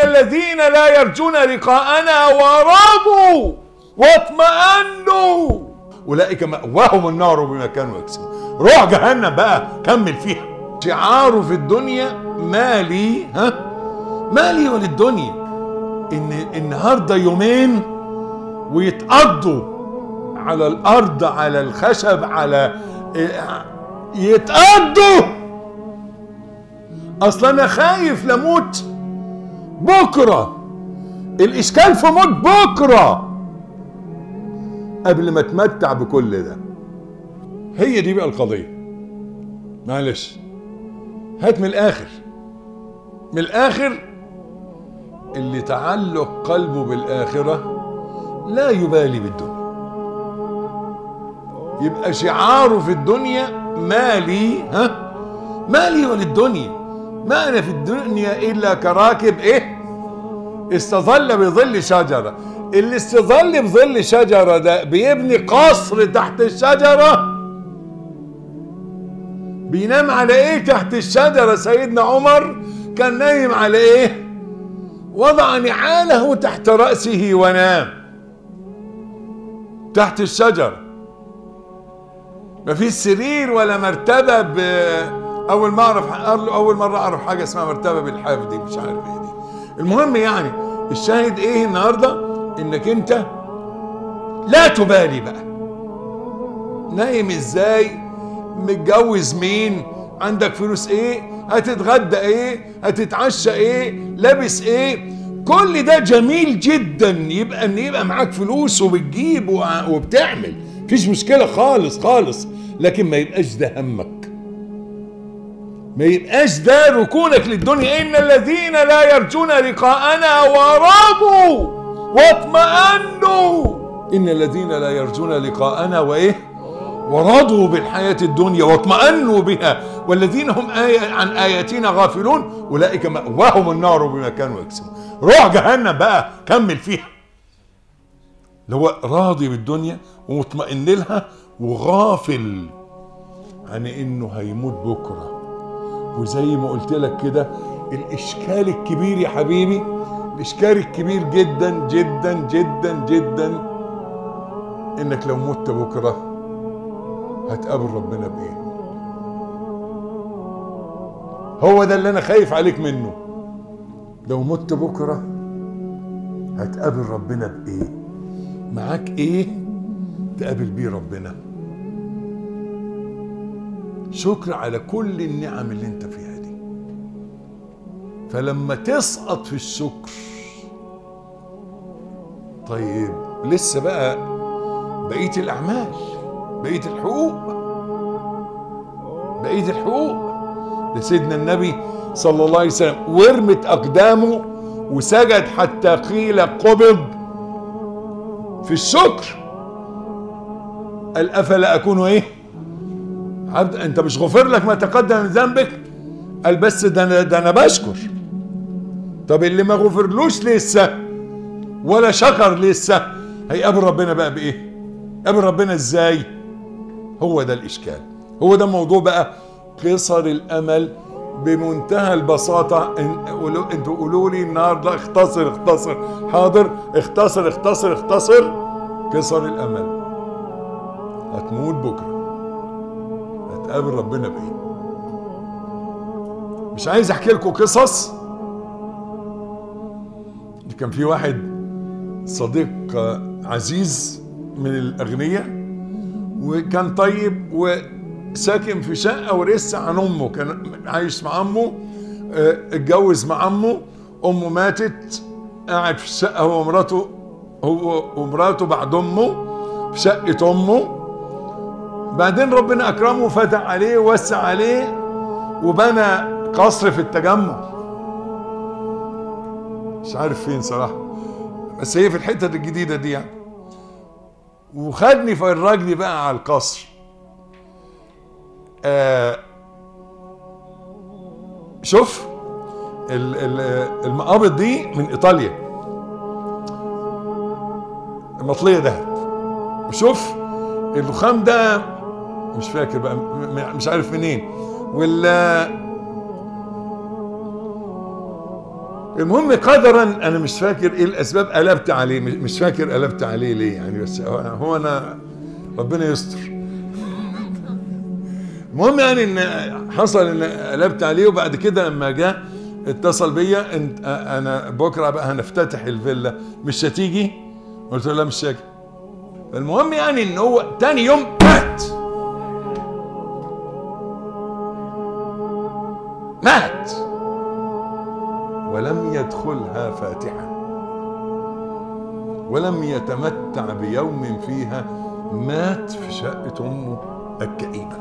الذين لا يرجون لقاءنا ورضوا واطمأنوا أولئك مأواهم النار بما كانوا يكسبون. روح جهنم بقى كمل فيها. شعاره في الدنيا مالي، مالي وللدنيا. إن النهارده يومين ويتقضوا على الأرض، على الخشب، على يتقضوا. أصل أنا خايف لموت بكرة، الإشكال في موت بكرة قبل ما اتمتع بكل ده. هي دي بقى القضية. معلش، هات من الآخر، من الآخر. اللي تعلق قلبه بالآخرة لا يبالي بالدنيا. يبقى شعاره في الدنيا مالي، مالي وللدنيا. ما أنا في الدنيا إلا كراكب إيه استظل بظل شجرة. اللي استظل بظل شجرة ده بيبني قصر تحت الشجرة. بينام على إيه تحت الشجرة؟ سيدنا عمر كان نايم على إيه؟ وضع نعاله تحت رأسه ونام تحت الشجرة. مفيش سرير ولا مرتبة. أول مرة أعرف حاجة اسمها مرتبة بالحاف دي، مش عارف إيه دي. المهم يعني الشاهد إيه النهاردة؟ إنك أنت لا تبالي بقى نايم إزاي، متجوز مين، عندك فلوس إيه، هتتغدى ايه، هتتعشى ايه، لابس ايه. كل ده جميل جدا، يبقى ان يبقى معاك فلوس وبتجيب وبتعمل، مفيش مشكله خالص خالص. لكن ما يبقاش ده همك، ما يبقاش ده ركونك للدنيا. ان الذين لا يرجون لقاءنا ورضوا واطمأنوا. ان الذين لا يرجون لقاءنا وايه؟ ورضوا بالحياة الدنيا واطمأنوا بها. والذين هم عن آياتنا غافلون أولئك مأواهم النار بما كانوا يكسبون. روح جهنم بقى كمل فيها. اللي هو راضي بالدنيا ومطمئن لها وغافل عن إنه هيموت بكرة. وزي ما قلت لك كده، الإشكال الكبير يا حبيبي، الإشكال الكبير جدا جدا جدا جدا، إنك لو مت بكرة هتقابل ربنا بايه؟ هو ده اللي انا خايف عليك منه. لو مت بكره هتقابل ربنا بايه؟ معاك ايه تقابل بيه ربنا؟ شكر على كل النعم اللي انت فيها دي. فلما تسقط في الشكر، طيب لسه بقى بقيه الاعمال، بقية الحقوق، بقية الحقوق. ده سيدنا النبي صلى الله عليه وسلم ورمت أقدامه وسجد حتى قيل قبض في الشكر. قال أفلا أكون إيه عبد، أنت مش غفر لك ما تقدم من ذنبك؟ قال بس ده أنا بشكر. طب اللي ما غفرلوش لسه ولا شكر لسه هيقابل ربنا بقى بإيه؟ قابل ربنا إزاي؟ هو ده الإشكال، هو ده الموضوع بقى. قصر الأمل بمنتهى البساطة. انتوا قولوا لي النهارده اختصر اختصر، حاضر اختصر اختصر اختصر. قصر الأمل، هتموت بكرة هتقابل ربنا بإيه؟ مش عايز أحكي لكم قصص. كان في واحد صديق عزيز من الأغنياء، وكان طيب وساكن في شقه ورثها عن امه. كان عايش مع عمه، اتجوز مع عمه، امه ماتت، قاعد في الشقه هو ومراته بعد امه في شقه امه. بعدين ربنا اكرمه وفتح عليه ووسع عليه وبنى قصر في التجمع، مش عارف فين صراحه، بس هي في الحته الجديده دي يعني. وخدني فرجني بقى على القصر. شوف المقابض دي من ايطاليا، مطلية ذهب. وشوف الرخام ده مش فاكر بقى، مش عارف منين، ولا المهم قدرا انا مش فاكر ايه الاسباب قلبت عليه، مش فاكر قلبت عليه ليه يعني، بس هو انا ربنا يستر. المهم يعني ان حصل ان قلبت عليه، وبعد كده لما جاء اتصل بيا، انت انا بكره بقى هنفتتح الفيلا مش هتيجي؟ قلت له لا مش هاجي. المهم يعني ان هو تاني يوم مات ولم يدخلها فاتحا ولم يتمتع بيوم فيها، مات في شقة أمه الكئيبة.